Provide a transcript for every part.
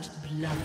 First blood.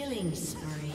Killing spree.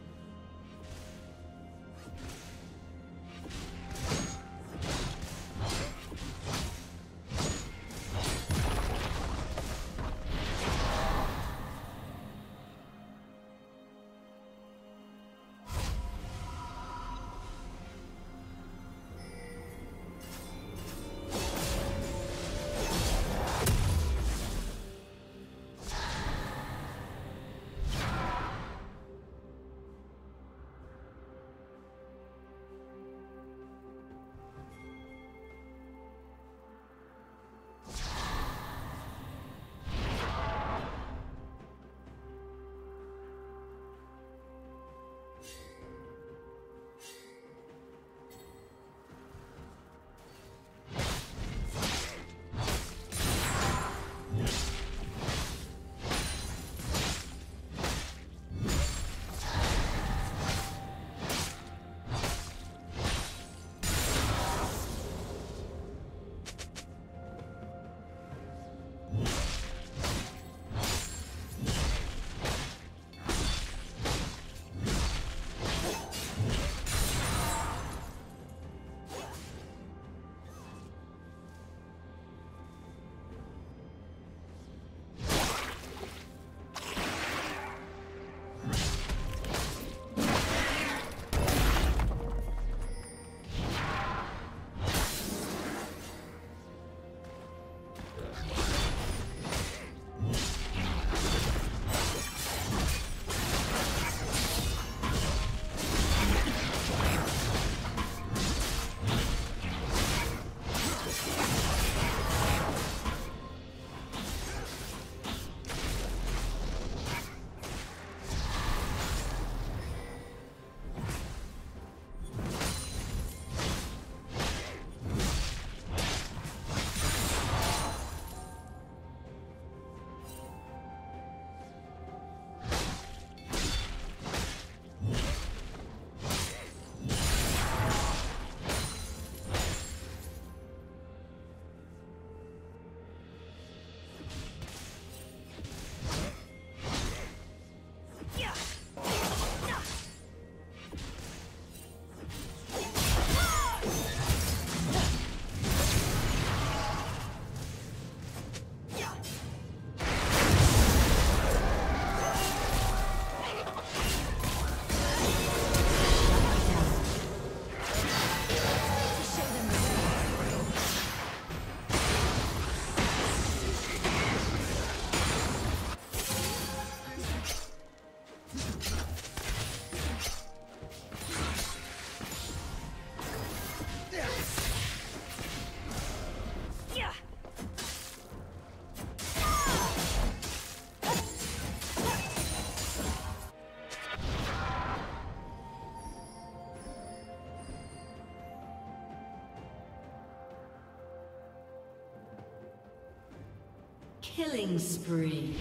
Killing spree.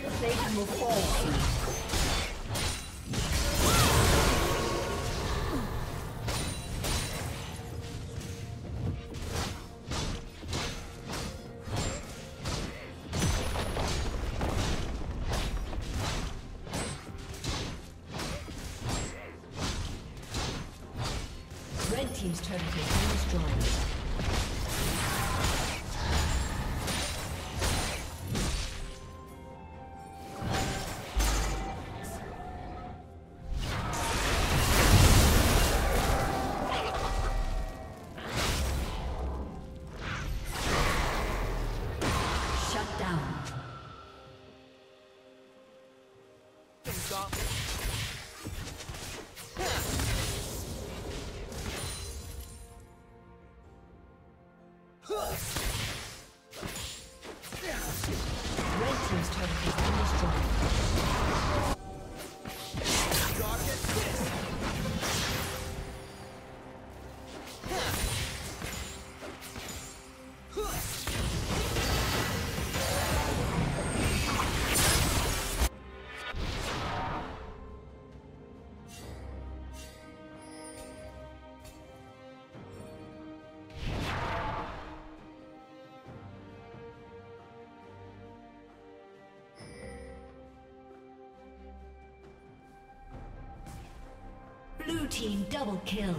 turret plate will fall soon. Team's turret has been destroyed. Blue team double kill.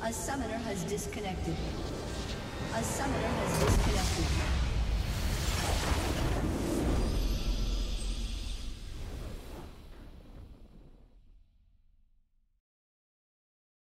A summoner has disconnected. A summoner has disconnected.